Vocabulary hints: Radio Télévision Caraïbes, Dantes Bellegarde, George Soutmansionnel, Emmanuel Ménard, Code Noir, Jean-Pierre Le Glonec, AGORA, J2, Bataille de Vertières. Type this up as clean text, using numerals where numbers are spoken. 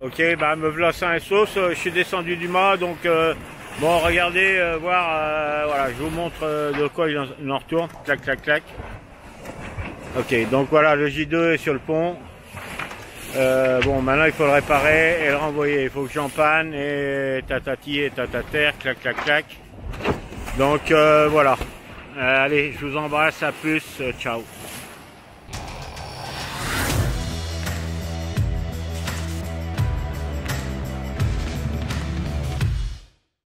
Ok, bah me voilà sain et sauce, je suis descendu du mât, donc bon, regardez, voir, voilà, je vous montre de quoi il en retourne, clac, clac, clac. Ok, donc voilà, le J2 est sur le pont. Bon, maintenant il faut le réparer et le renvoyer, il faut que j'en panne, et tatati et tatater, clac, clac, clac. Donc voilà, allez, je vous embrasse, à plus, ciao.